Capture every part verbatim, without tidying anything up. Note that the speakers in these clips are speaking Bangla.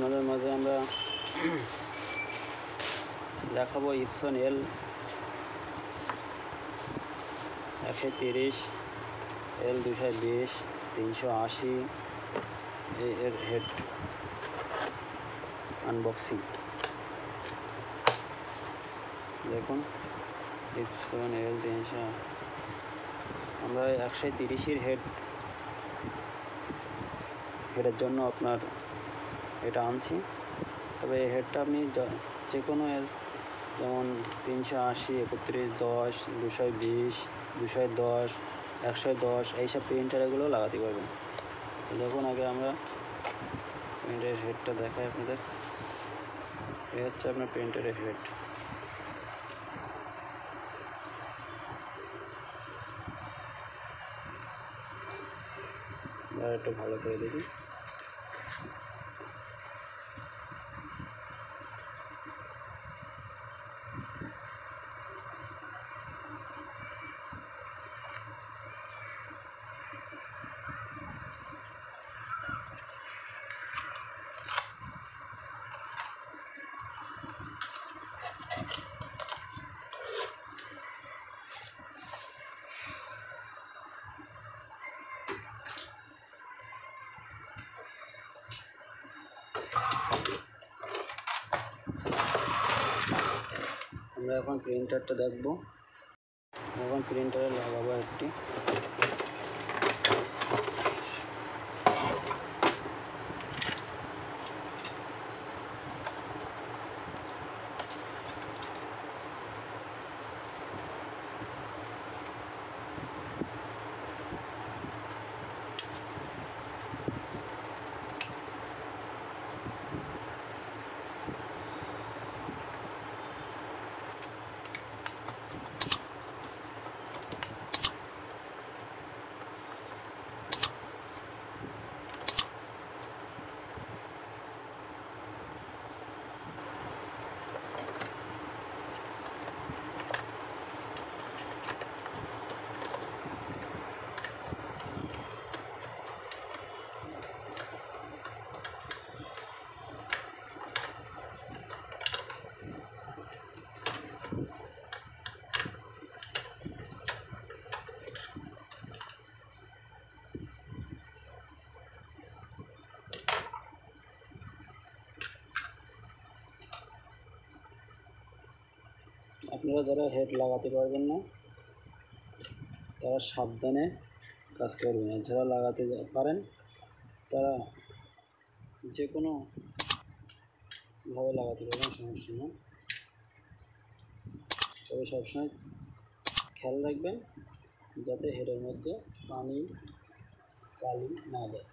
আপনাদের মাঝে আমরা দেখাবো Epson এল একশো তিরিশ এল দুইশো বিশ তিনশো আশি এর হেড আনবক্সিং। দেখুন Epson এল তিনশো আমরা একশো তিরিশ এর হেড হেডের জন্য আপনার এটা আনছি। তবে এই হেডটা আপনি যে কোনো যেমন তিনশো আশি একত্রিশ দশ দুশো বিশ দুশো দশ একশো দশ এইসব প্রিন্টারগুলো লাগাতে পারবেন। দেখুন আগে আমরা প্রিন্টারের হেডটা দেখাই আপনাদের। এই হচ্ছে আপনার প্রিন্টারের হেড। আর একটু ভালো করে দেখি। আমরা এখন প্রিন্টারটা দেখব, এখন প্রিন্টারে লাগাবো একটি। আপনারা যারা হেড লাগাতে পারবেন না তারা সাবধানে কাজ করবেন, আর যারা লাগাতে পারেন তারা যে কোনোভাবে লাগাতে পারবেন, সমস্যা নেই। তবে সবসময় খেয়াল রাখবেন যাতে হেডের মধ্যে পানি কালি না যায়।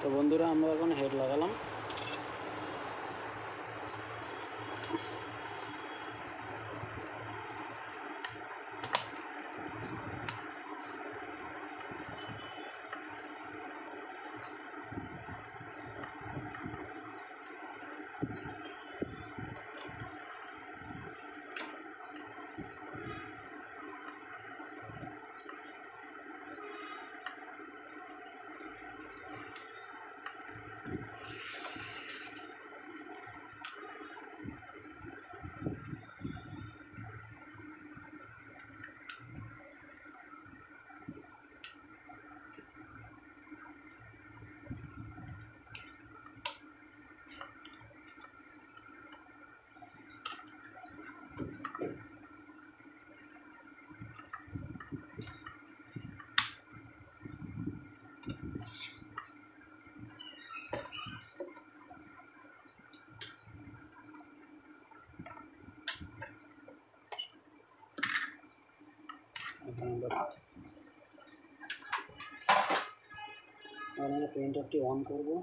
তো বন্ধুরা আমরা এখন হেড লাগালাম। पेंट ऑन करब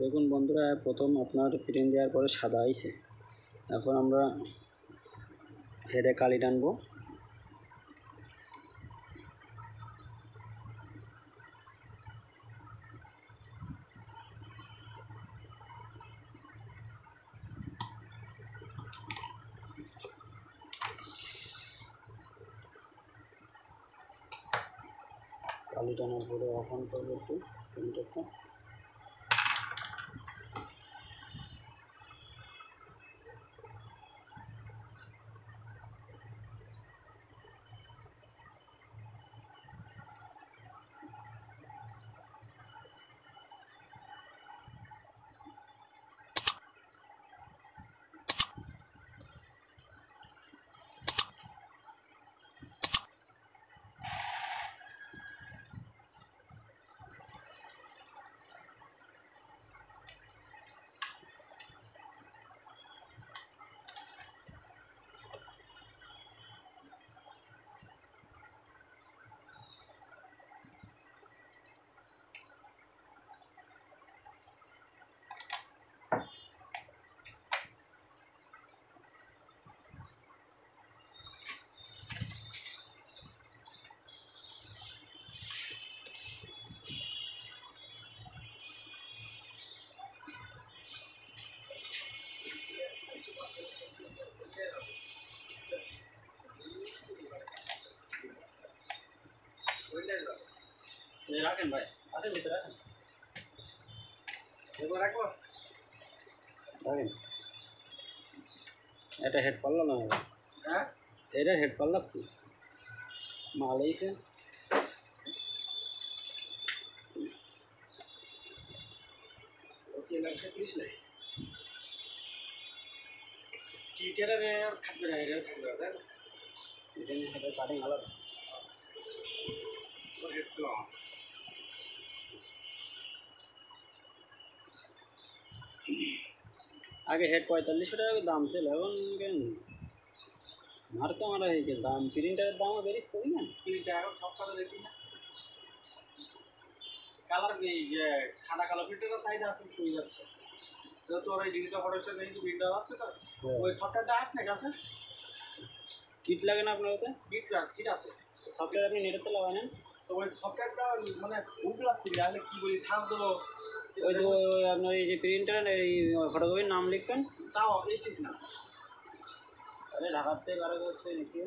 देखুন বন্ধুরা প্রথম আপনার প্রিন্ট দেওয়ার পরে সাদা আইছে এখন আমরা হেডে কালি টানবো কালি টানার পরে অফন করব একটু প্রিন্টটা राखें भाई आते मित्र देखो रखो এটা হেড পাল্লা না হ্যাঁ এটা হেড পাল্লা কি মাল আইছে ওকে লাগছে কিছু নাই টিটারে আর খাবে না এর খাবে না এটা নিয়ে হেড কাটিং আলাদা ওর হেড ছিল आगे हेड पैंतालिस टाका दाम छो एखन मार क्या मारा है कि दाम प्रिंटर दाम है बेरिस तो ही ना प्रिंटर ठप कर देती ना कलर में ये सादा कलर प्रिंटर का साइज आसपास कोई अच्छा तो तो और डिजिटल प्रोडक्शन नहीं तो प्रिंटर आसपास तो वो सॉफ्टवेयर डांस नहीं कैसे किट लगे ना अपना होता है किट डांस किट आसपास सॉफ्टवेयर अपने निरंतर लगाना तो वो सॉफ्टवेयर का माने बुद्ध लगती है यार की बोली साफ दो वो जो अपना ये प्रिंटर है फटाफट नाम लिख पेन ताओ इस चीज ना अरे ढाकते बारे में उसके नीचे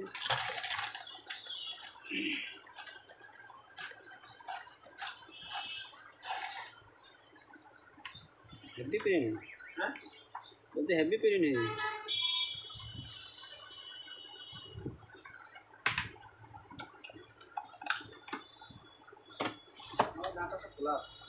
हैवी पेन है बोलते हैवी पेन है और डाटा का ग्लास